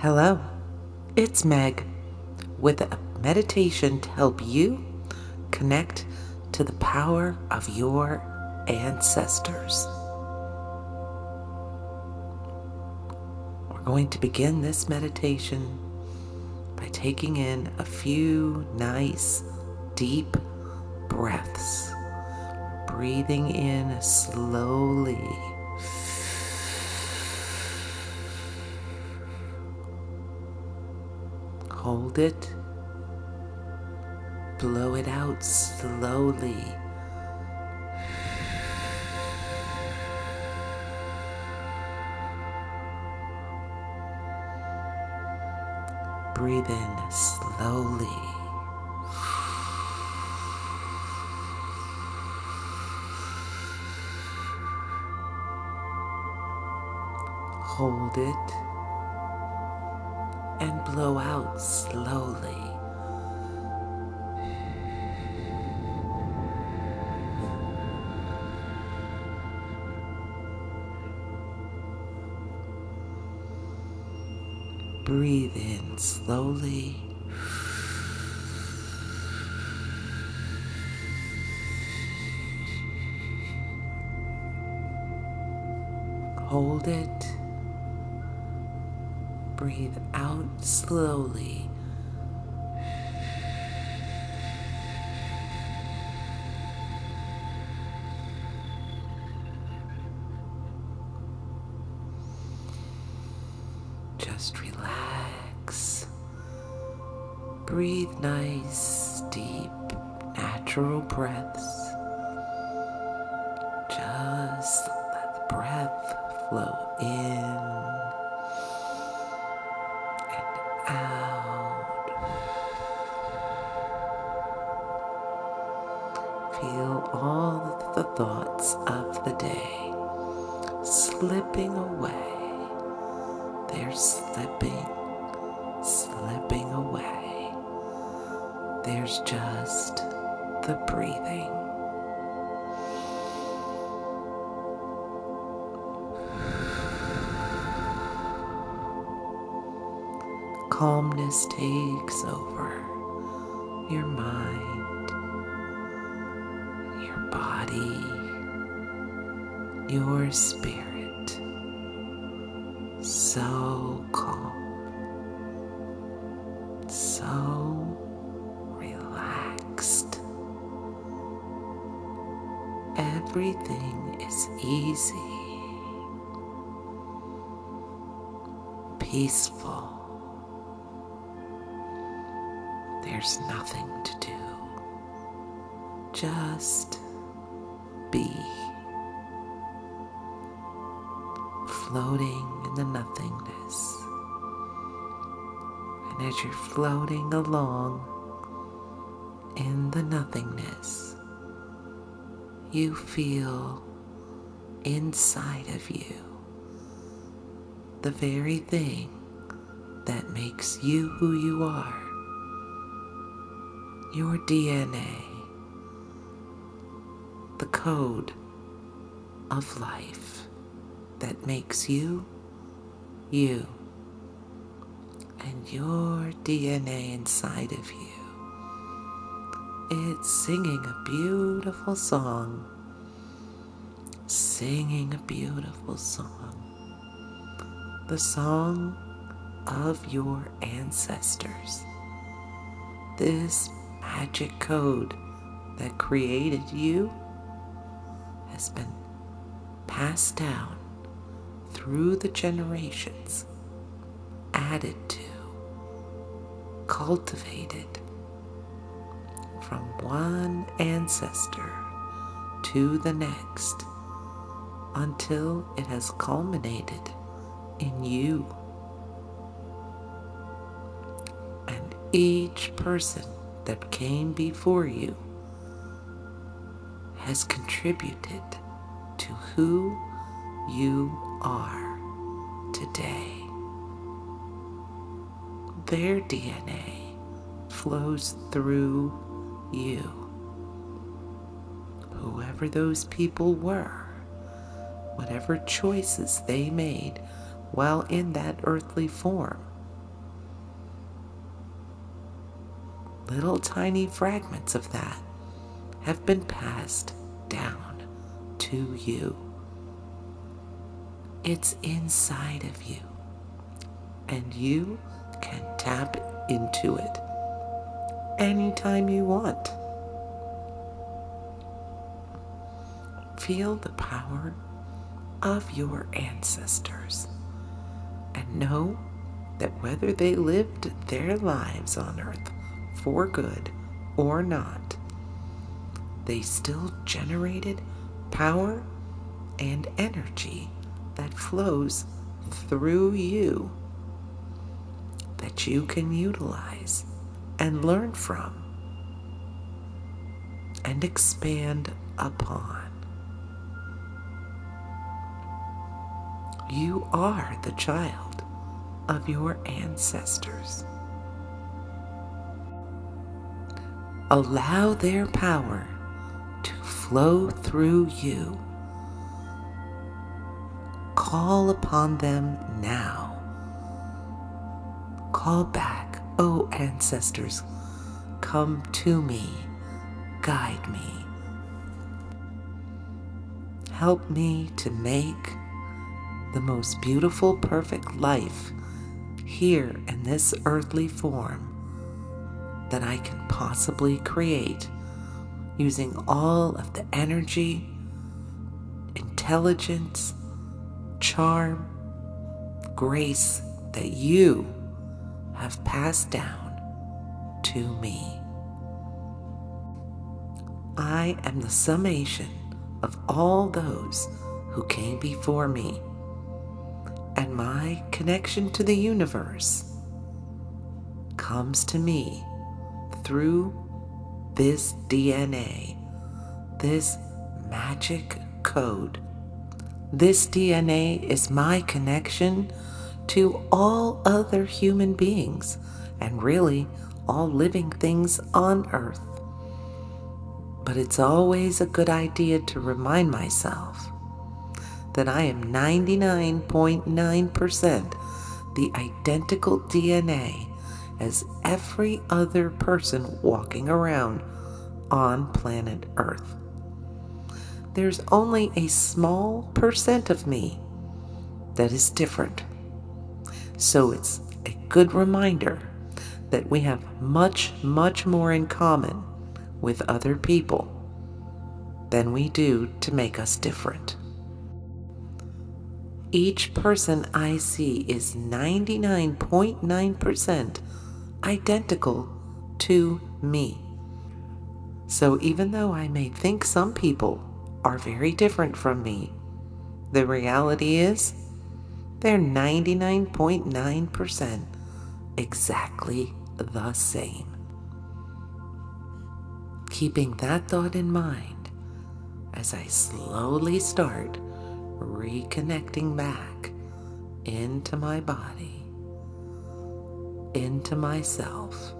Hello, it's Meg with a meditation to help you connect to the power of your ancestors. We're going to begin this meditation by taking in a few nice deep breaths, breathing in slowly. Hold it, blow it out slowly. Breathe in slowly. Hold it and blow out slowly. Breathe in slowly. Hold it. Breathe out slowly. Just relax. Breathe nice, deep, natural breaths. Just let the breath flow in. Feel all the thoughts of the day slipping away. They're slipping away. There's just the breathing. Calmness takes over your mind, your body, your spirit. So calm, so relaxed. Everything is easy, peaceful. There's nothing to do. Just be. Floating in the nothingness. And as you're floating along in the nothingness, you feel inside of you the very thing that makes you who you are. Your DNA, the code of life that makes you, you, and your DNA inside of you. It's singing a beautiful song, the song of your ancestors. This magic code that created you has been passed down through the generations, added to, cultivated from one ancestor to the next until it has culminated in you. And each person that came before you has contributed to who you are today. Their DNA flows through you. Whoever those people were, whatever choices they made while in that earthly form, little tiny fragments of that have been passed down to you. It's inside of you, and you can tap into it anytime you want. Feel the power of your ancestors and know that whether they lived their lives on Earth for good or not, they still generated power and energy that flows through you, that you can utilize and learn from and expand upon. You are the child of your ancestors. Allow their power to flow through you. Call upon them now. Call back, O ancestors, come to me, guide me. Help me to make the most beautiful, perfect life here in this earthly form that I can possibly create using all of the energy, intelligence, charm, grace that you have passed down to me. I am the summation of all those who came before me, and my connection to the universe comes to me through this DNA, this magic code. This DNA is my connection to all other human beings and really all living things on Earth. But it's always a good idea to remind myself that I am 99.9% the identical DNA as every other person walking around on planet Earth. There's only a small percent of me that is different. So it's a good reminder that we have much, much more in common with other people than we do to make us different. Each person I see is 99.9% identical to me. So even though I may think some people are very different from me, the reality is they're 99.9% exactly the same. Keeping that thought in mind as I slowly start reconnecting back into my body, into myself,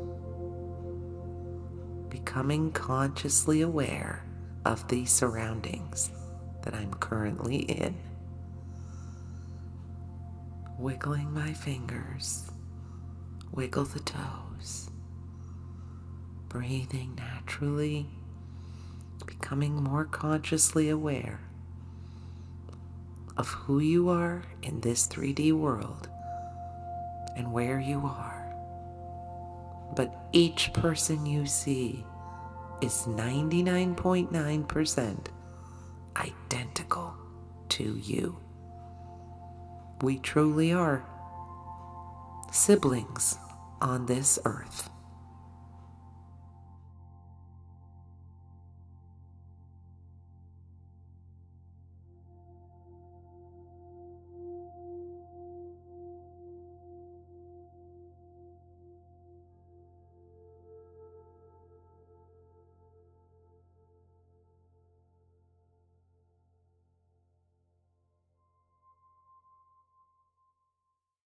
becoming consciously aware of the surroundings that I'm currently in, wiggling my fingers, wiggle the toes, breathing naturally, becoming more consciously aware of who you are in this 3D world and where you are. But each person you see is 99.9% identical to you. We truly are siblings on this earth.